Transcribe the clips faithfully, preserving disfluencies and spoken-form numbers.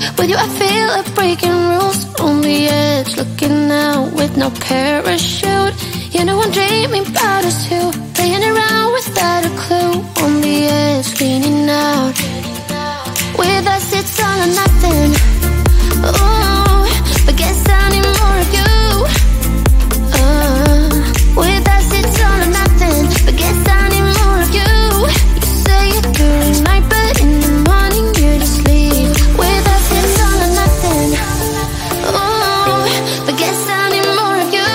With you I feel like breaking rules. On the edge, looking out with no parachute. You know I'm dreaming about us too, playing around without a clue. On the edge, leaning out. With us it's all or nothing. Ooh, but guess I need more of you. uh, With us it's all or nothing, but guess I need more of you. You say it during the night, but in the morning you just leave. With us it's all or nothing. Ooh, but guess I need more of you.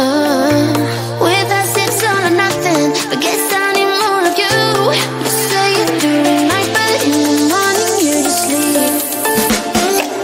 uh, With us it's all or nothing, but guess I need more of you. You say it during the night, but in the morning you just leave. Possible,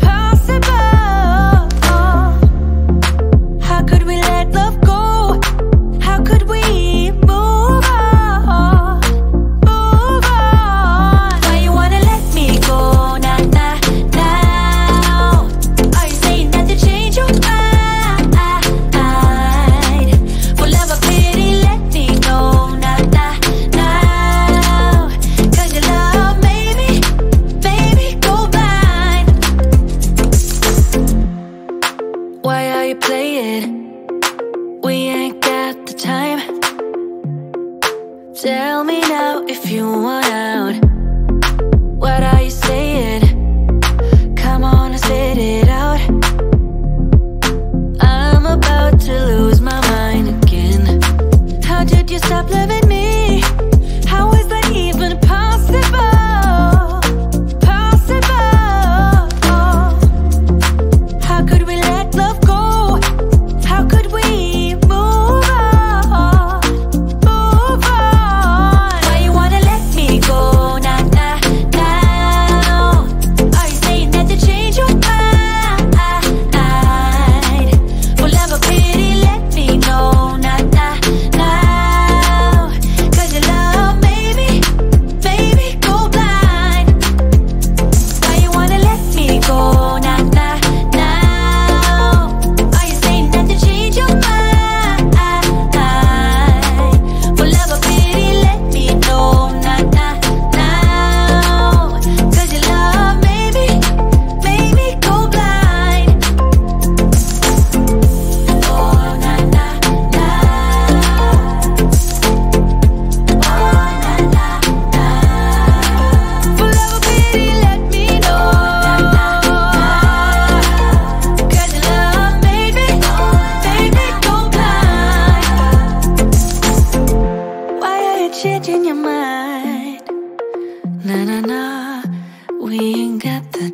possible. Oh.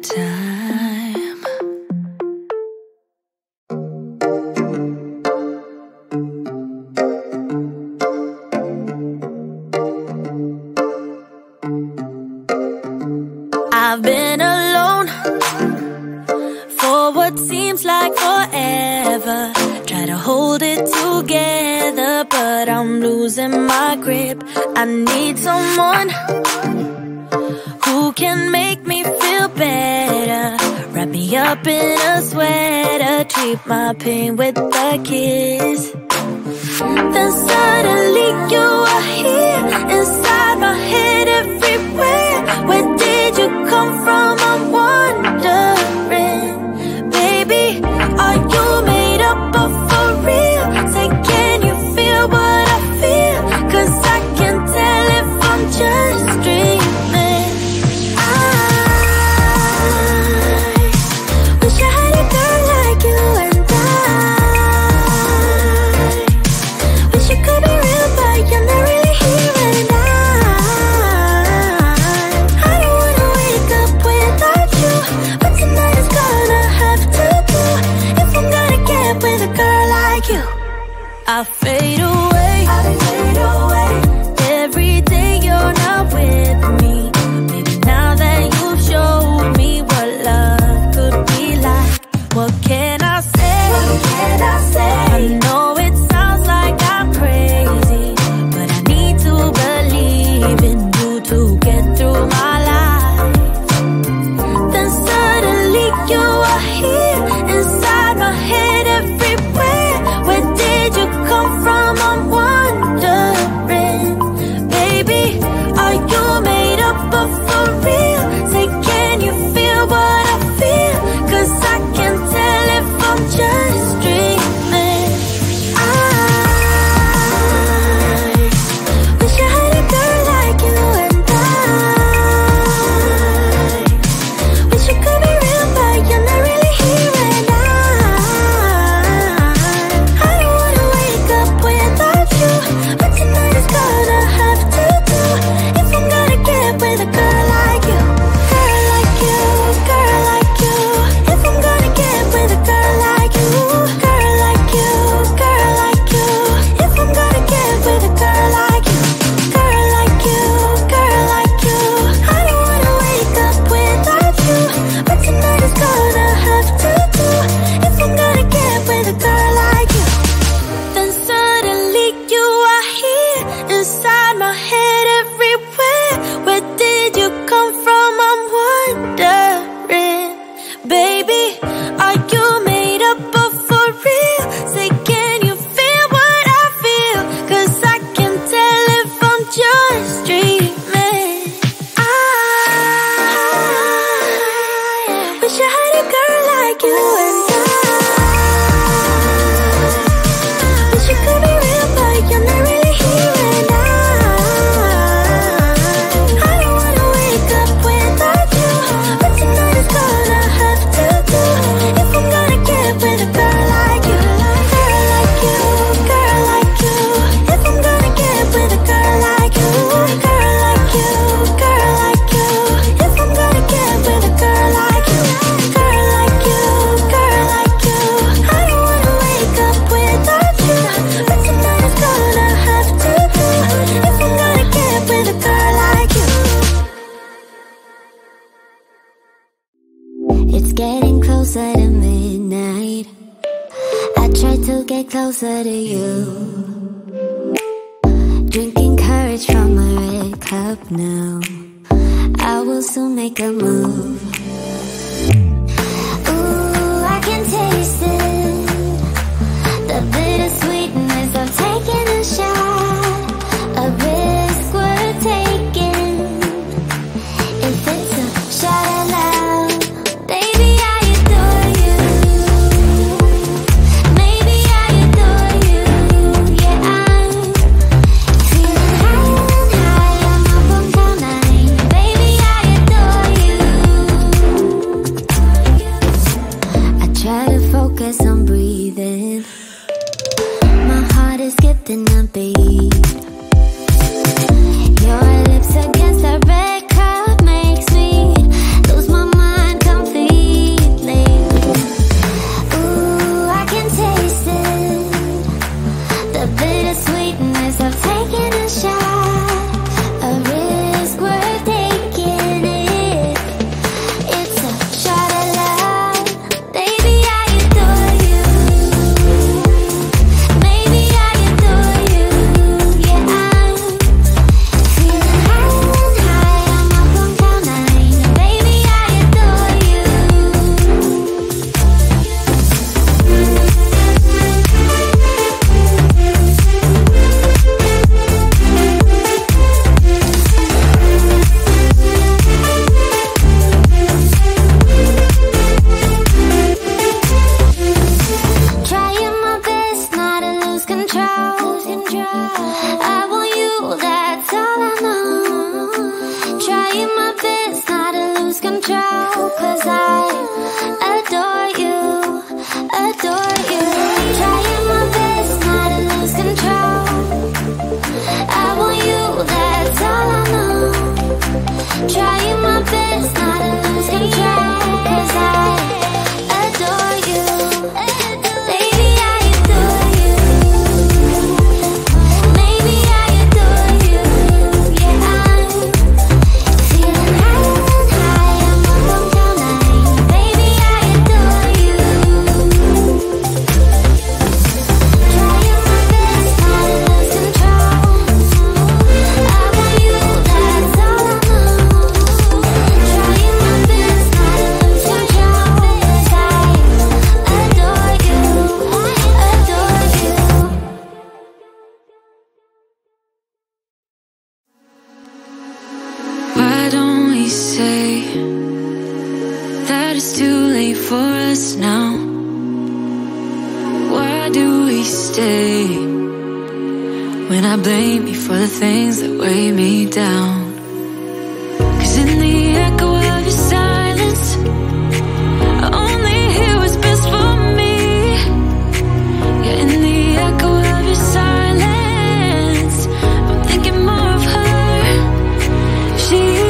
time. I've been alone for what seems like forever. Try to hold it together, but I'm losing my grip. I need someone who can make me feel better. Wrap me up in a sweater, treat my pain with a kiss. Then suddenly you are here, inside my head, everywhere. Where did you come from? I'm wondering, baby, are you made up of for real? Say, can you feel what I feel? Cause I can tell if I'm just dreaming. I fade away, I fade away. Every day you're not with me. Maybe now that you've shown me what love could be like, what can I say? What can I say? I know it sounds like I'm crazy, but I need to believe in you to get through my life. Then suddenly you are here, inside my head, everywhere. From I'm wondering, baby, are you made up of for real? Say, can you feel what I feel? Cause I can tell if I'm just dreaming. I wish I had a girl like you and I wish you could be real, but you're not really here. And I I don't wanna wake up without you, but tonight is gonna have to do if I'm gonna get with a girl like you. Girl like you, girl like you, if I'm gonna get with a girl like you. Girl like you, girl like you, if I'm gonna get with a girl like you. Girl like you, girl like you, I don't wanna wake up without you, but tonight is gonna have to do if I'm gonna get with a girl like you. Then suddenly you are here, inside my head, everywhere. Where did you come from? I'm wondering, baby, are you made up of for real? Say, can you feel what I feel? Cause I can tell if I'm just dreaming. I wish I had a girl like you and I wish you could be real, but you're not really here. And I I don't wanna wake up without you, but tonight is gonna have to do if I'm gonna get with a girl like you. Girl like you, girl like you, if I'm gonna get with a girl like you. Girl like you, girl like you, if I'm gonna get with a girl like you. Girl like you, girl like you, I don't wanna wake up without you, but tonight is gonna have to do if I'm gonna get with a girl like you. It's getting closer to midnight. I try to get closer to you. Drinking courage from a red cup now. I will soon make a move. Ooh, I can taste it. The bitter sweetness of taking a shot. A risk worth taking. If it's a shot at love, baby, I adore you. Maybe I adore you. Yeah, I'm feeling higher and higher. I'm up on cloud nine. Baby, I adore you. that it's too late for us now. Why do we stay when I blame you for the things that weigh me down? Cause in the echo of your silence, I only hear what's best for me. Yeah, in the echo of your silence, I'm thinking more of her. She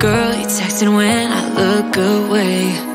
girl, you're texting when I look away.